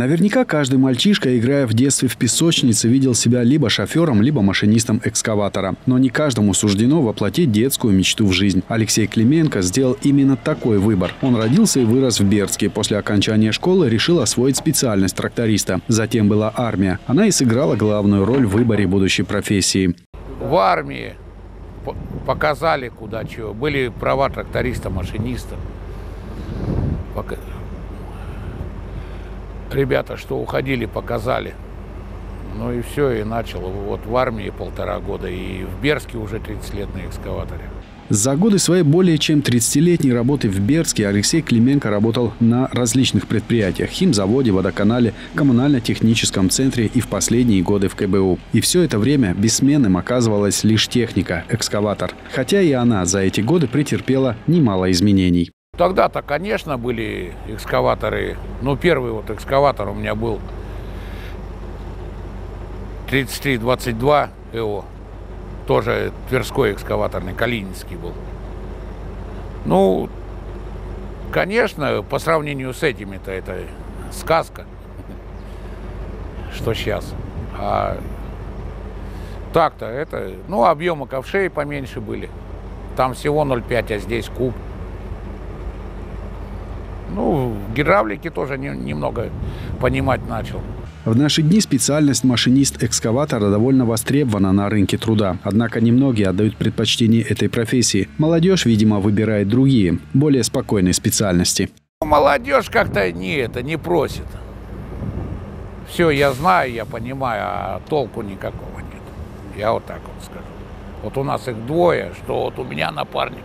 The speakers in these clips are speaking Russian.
Наверняка каждый мальчишка, играя в детстве в песочнице, видел себя либо шофером, либо машинистом экскаватора. Но не каждому суждено воплотить детскую мечту в жизнь. Алексей Клименко сделал именно такой выбор. Он родился и вырос в Бердске. После окончания школы решил освоить специальность тракториста. Затем была армия. Она и сыграла главную роль в выборе будущей профессии. В армии показали куда чего. Были права тракториста, машиниста. Ребята, что уходили, показали. Ну и все, и начал. Вот в армии 1,5 года, и в Бердске уже 30 лет на экскаваторе. За годы своей более чем 30-летней работы в Бердске Алексей Клименко работал на различных предприятиях – химзаводе, водоканале, коммунально-техническом центре и в последние годы в КБУ. И все это время бессменным оказывалась лишь техника – экскаватор. Хотя и она за эти годы претерпела немало изменений. Тогда-то, конечно, были экскаваторы. Ну, первый вот экскаватор у меня был 3322 ЭО. Тоже Тверской экскаваторный, калининский был. Ну, конечно, по сравнению с этими-то это сказка, что сейчас. А так-то это, ну, объемы ковшей поменьше были. Там всего 0,5, а здесь куб. Ну, в гидравлике тоже немного понимать начал. В наши дни специальность машинист-экскаватора довольно востребована на рынке труда. Однако немногие отдают предпочтение этой профессии. Молодежь, видимо, выбирает другие, более спокойные специальности. Молодежь как-то не просит. Все, я знаю, я понимаю, а толку никакого нет. Я вот так вот скажу. Вот у нас их двое, что вот у меня напарник.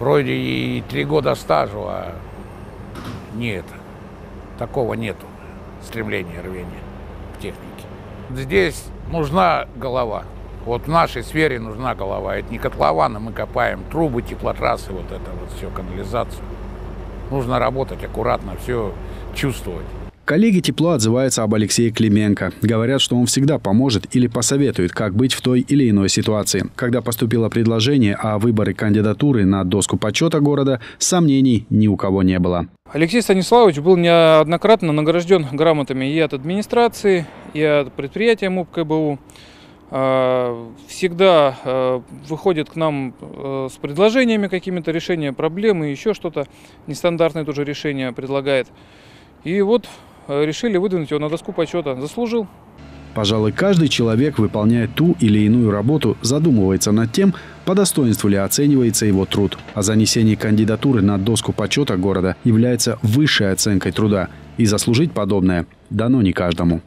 Вроде и 3 года стажа, а такого нету стремления, рвения к технике. Здесь нужна голова. Вот в нашей сфере нужна голова. Это не котлованы, мы копаем трубы, теплотрассы, вот это вот все, канализацию. Нужно работать аккуратно, все чувствовать. Коллеги тепло отзываются об Алексее Клименко. Говорят, что он всегда поможет или посоветует, как быть в той или иной ситуации. Когда поступило предложение о выборе кандидатуры на доску почета города, сомнений ни у кого не было. Алексей Станиславович был неоднократно награжден грамотами и от администрации, и от предприятия МУП-КБУ. Всегда выходит к нам с предложениями какими-то, решения проблемы, еще что-то нестандартное тоже решение предлагает. И вот решили выдвинуть его на доску почета. Заслужил. Пожалуй, каждый человек, выполняя ту или иную работу, задумывается над тем, по достоинству ли оценивается его труд. А занесение кандидатуры на доску почета города является высшей оценкой труда. И заслужить подобное дано не каждому.